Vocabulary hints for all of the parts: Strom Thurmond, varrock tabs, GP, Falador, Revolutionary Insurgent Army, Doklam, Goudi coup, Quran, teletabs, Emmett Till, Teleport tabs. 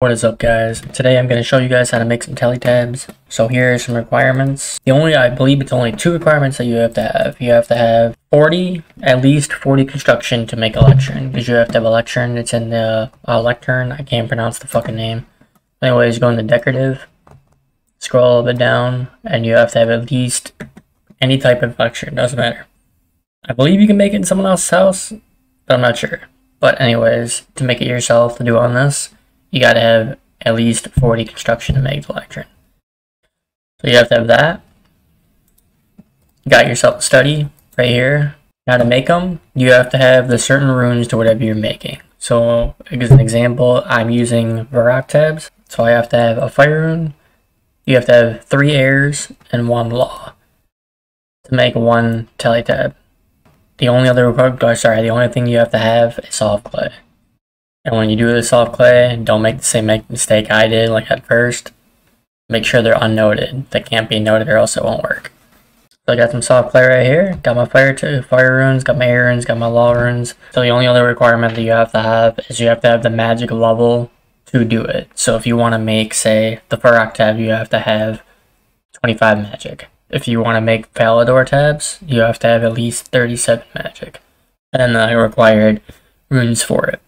What is up, guys? Today I'm going to show you guys how to make some teletabs. So here are some requirements. I believe it's only two requirements that you have to have. You have to have at least 40 construction to make a lectern, because you have to have a lectern. It's in the lectern. I can't pronounce the fucking name. Anyways, go into decorative, scroll a bit down, and you have to have at least any type of lectern. Doesn't matter. I believe you can make it in someone else's house, but I'm not sure. But anyways, to make it yourself, to do on this, you gotta have at least 40 construction to make the lectern. So you have to have that. You got yourself a study right here. Now to make them, you have to have the certain runes to whatever you're making. So as an example, I'm using varrock tabs. So I have to have a fire rune. You have to have 3 airs and 1 law to make 1 teletab. The only thing you have to have is soft clay. And when you do the soft clay, don't make the same mistake I did like at first. Make sure they're unnoted. They can't be noted or else it won't work. So I got some soft clay right here. Got my fire runes, got my air runes, got my law runes. So the only other requirement that you have to have is you have to have the magic level to do it. So if you want to make, say, the varrock tab, you have to have 25 magic. If you want to make Falador tabs, you have to have at least 37 magic. And then the required runes for it.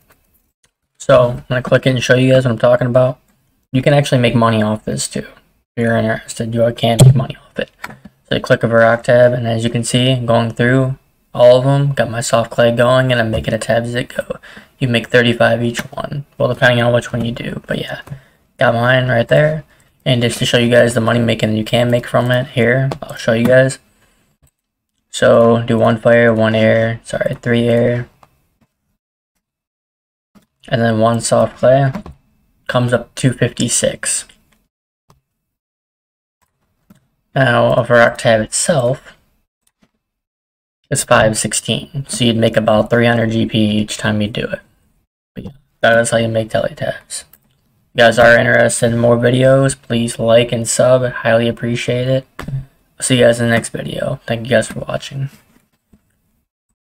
So I'm going to click it and show you guys what I'm talking about. You can actually make money off this too. If you're interested, you can make money off it. So you click a varrock tab, and as you can see, I'm going through all of them. Got my soft clay going, and I'm making a tab as it go. You make 35 each one. Well, depending on which one you do. But yeah, got mine right there. And just to show you guys the money making you can make from it, here, I'll show you guys. So do 1 fire, 1 air, sorry, 3 air. And then 1 soft clay comes up to 256. Now a varrock tab itself is 516, so you'd make about 300 GP each time you do it. But yeah, that is how you make teletabs. If you guys are interested in more videos, please like and sub. I highly appreciate it. I'll see you guys in the next video. Thank you guys for watching.